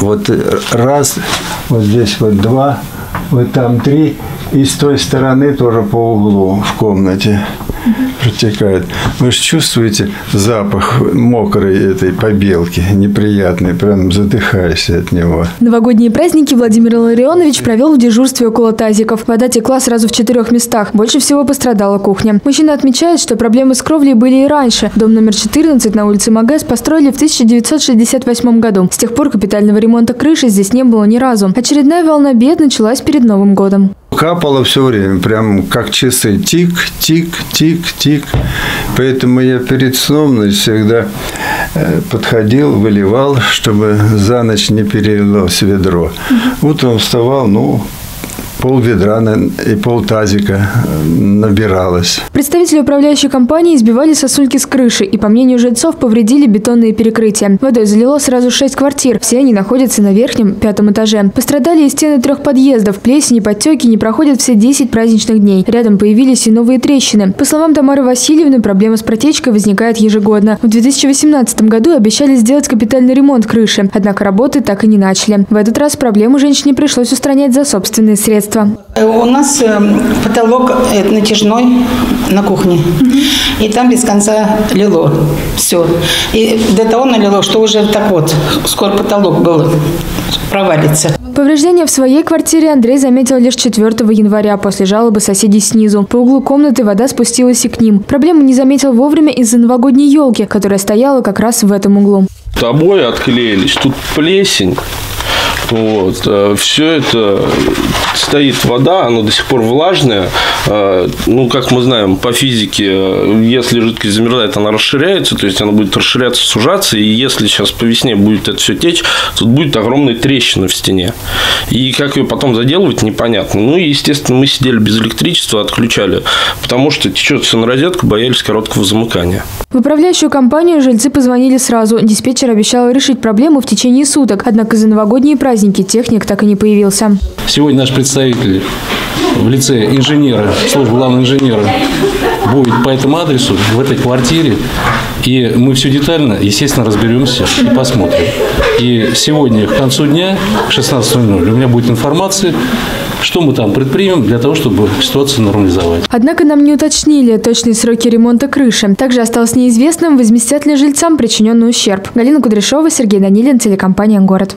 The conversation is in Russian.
Вот раз, вот здесь вот два, вот там три. И с той стороны тоже по углу в комнате протекает. Вы же чувствуете запах мокрой этой побелки, неприятный, прям задыхаешься от него. Новогодние праздники Владимир Ларионович провел в дежурстве около тазиков. Вода текла сразу в 4 местах. Больше всего пострадала кухня. Мужчина отмечает, что проблемы с кровлей были и раньше. Дом номер 14 на улице Магас построили в 1968 году. С тех пор капитального ремонта крыши здесь не было ни разу. Очередная волна бед началась перед Новым годом. Капало все время, прям как часы, тик-тик-тик-тик. Поэтому я перед сном всегда подходил, выливал, чтобы за ночь не перелилось ведро. Утром вставал, ну... Пол ведра и пол тазика набиралось. Представители управляющей компании сбивали сосульки с крыши и, по мнению жильцов, повредили бетонные перекрытия. Водой залило сразу 6 квартир. Все они находятся на верхнем 5-м этаже. Пострадали и стены 3 подъездов. Плесень и подтеки не проходят все 10 праздничных дней. Рядом появились и новые трещины. По словам Тамары Васильевны, проблема с протечкой возникает ежегодно. В 2018 году обещали сделать капитальный ремонт крыши. Однако работы так и не начали. В этот раз проблему женщине пришлось устранять за собственные средства. У нас потолок натяжной на кухне, и там без конца лило все. И до того налило, что уже так вот, скоро потолок был, провалится. Повреждения в своей квартире Андрей заметил лишь 4 января после жалобы соседей снизу. По углу комнаты вода спустилась и к ним. Проблему не заметил вовремя из-за новогодней елки, которая стояла как раз в этом углу. Обои отклеились, тут плесень. Вот, все это стоит вода, она до сих пор влажная. Ну, как мы знаем, по физике, если жидкость замерзает, она расширяется, то есть она будет расширяться, сужаться. И если сейчас по весне будет это все течь, тут будет огромная трещина в стене. И как ее потом заделывать, непонятно. Ну и, естественно, мы сидели без электричества, отключали, потому что течет все на розетку, боялись короткого замыкания. В управляющую компанию жильцы позвонили сразу. Диспетчер обещал решить проблему в течение суток, однако за новогодние праздники техник так и не появился. Сегодня наш представитель в лице инженера, службы главного инженера, будет по этому адресу, в этой квартире. И мы все детально, естественно, разберемся и посмотрим. И сегодня к концу дня, к 16:00, у меня будет информация, что мы там предпримем для того, чтобы ситуацию нормализовать. Однако нам не уточнили точные сроки ремонта крыши. Также осталось неизвестным, возместят ли жильцам причиненный ущерб. Галина Кудряшова, Сергей Данилин, телекомпания «Город».